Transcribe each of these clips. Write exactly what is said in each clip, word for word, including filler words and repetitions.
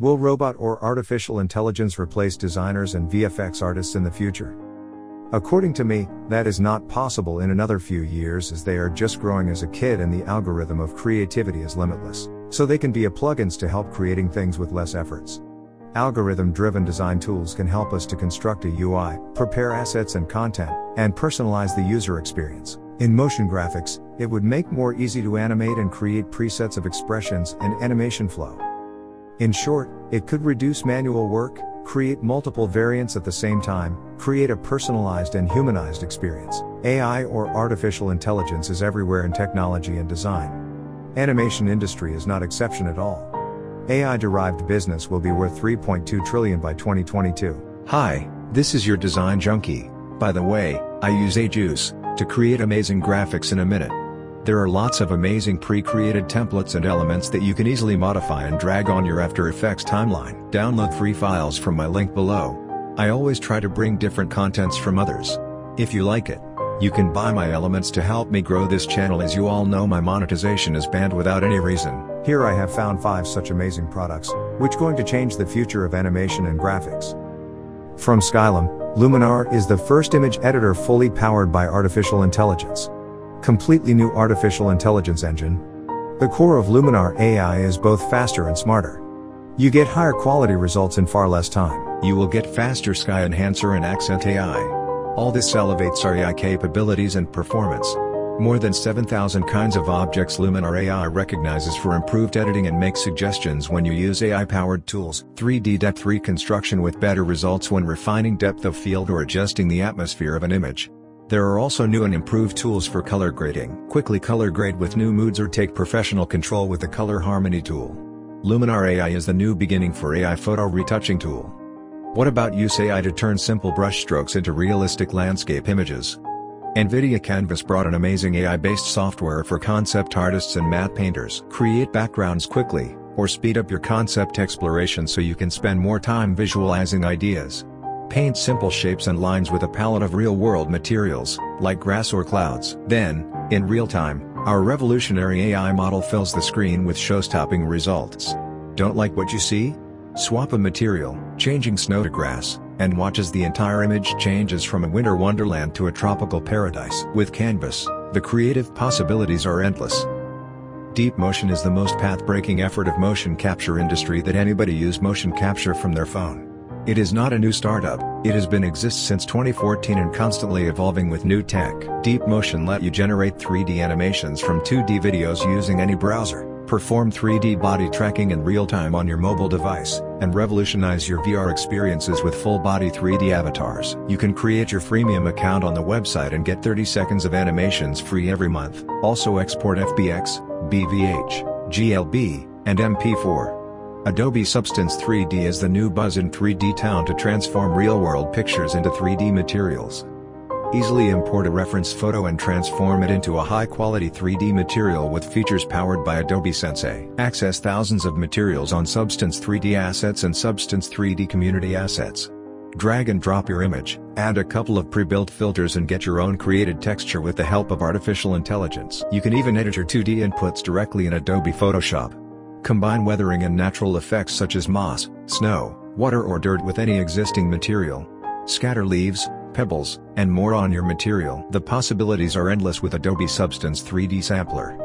Will robot or artificial intelligence replace designers and V F X artists in the future? According to me, that is not possible in another few years, as they are just growing as a kid and the algorithm of creativity is limitless, so they can be a plugins to help creating things with less efforts. Algorithm-driven design tools can help us to construct a U I, prepare assets and content, and personalize the user experience. In motion graphics, it would make more easy to animate and create presets of expressions and animation flow. In short, it could reduce manual work, create multiple variants at the same time, create a personalized and humanized experience. A I or artificial intelligence is everywhere in technology and design. Animation industry is not exception at all. A I-derived business will be worth three point two trillion dollars by twenty twenty-two. Hi, this is your design junkie. By the way, I use A Juice to create amazing graphics in a minute. There are lots of amazing pre-created templates and elements that you can easily modify and drag on your After Effects timeline. Download free files from my link below. I always try to bring different contents from others. If you like it, you can buy my elements to help me grow this channel. As you all know, my monetization is banned without any reason. Here I have found five such amazing products, which going to change the future of animation and graphics. From Skylum, Luminar is the first image editor fully powered by artificial intelligence. Completely new artificial intelligence engine. The core of Luminar A I is both faster and smarter. You get higher quality results in far less time. You will get faster sky enhancer and accent A I. All this elevates our A I capabilities and performance. More than seven thousand kinds of objects Luminar A I recognizes for improved editing and makes suggestions when you use A I-powered tools. three D depth reconstruction with better results when refining depth of field or adjusting the atmosphere of an image. There are also new and improved tools for color grading. Quickly color grade with new moods or take professional control with the Color Harmony tool. Luminar A I is the new beginning for A I photo retouching tool. What about use A I to turn simple brush strokes into realistic landscape images? NVIDIA Canvas brought an amazing A I-based software for concept artists and matte painters. Create backgrounds quickly, or speed up your concept exploration so you can spend more time visualizing ideas. Paint simple shapes and lines with a palette of real-world materials, like grass or clouds. Then, in real time, our revolutionary A I model fills the screen with show-stopping results. Don't like what you see? Swap a material, changing snow to grass, and watch as the entire image changes from a winter wonderland to a tropical paradise. With Canvas, the creative possibilities are endless. Deep Motion is the most path-breaking effort of motion capture industry that anybody use motion capture from their phone. It is not a new startup, it has been exists since twenty fourteen and constantly evolving with new tech. Deep Motion let you generate three D animations from two D videos using any browser, perform three D body tracking in real time on your mobile device, and revolutionize your V R experiences with full-body three D avatars. You can create your freemium account on the website and get thirty seconds of animations free every month. Also export F B X, B V H, G L B, and M P four. Adobe Substance three D is the new buzz in three D town to transform real-world pictures into three D materials. Easily import a reference photo and transform it into a high-quality three D material with features powered by Adobe Sensei. Access thousands of materials on Substance three D assets and Substance three D community assets. Drag and drop your image, add a couple of pre-built filters and get your own created texture with the help of artificial intelligence. You can even edit your two D inputs directly in Adobe Photoshop. Combine weathering and natural effects such as moss, snow, water or dirt with any existing material. Scatter leaves, pebbles, and more on your material. The possibilities are endless with Adobe Substance three D Sampler.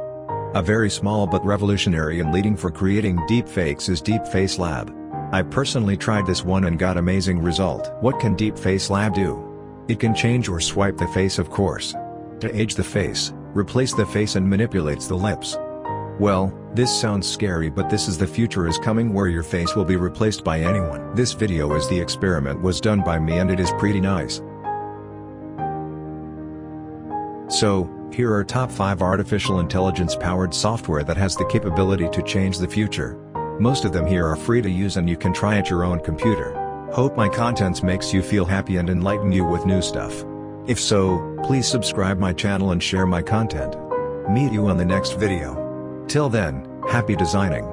A very small but revolutionary and leading for creating deepfakes is DeepFaceLab. I personally tried this one and got amazing result. What can DeepFaceLab do? It can change or swipe the face, of course. To age the face, replace the face and manipulates the lips. Well, this sounds scary, but this is the future is coming where your face will be replaced by anyone. This video is the experiment was done by me and it is pretty nice. So, here are top five artificial intelligence powered software that has the capability to change the future. Most of them here are free to use and you can try at your own computer. Hope my contents makes you feel happy and enlighten you with new stuff. If so, please subscribe my channel and share my content. Meet you on the next video. Till then, happy designing!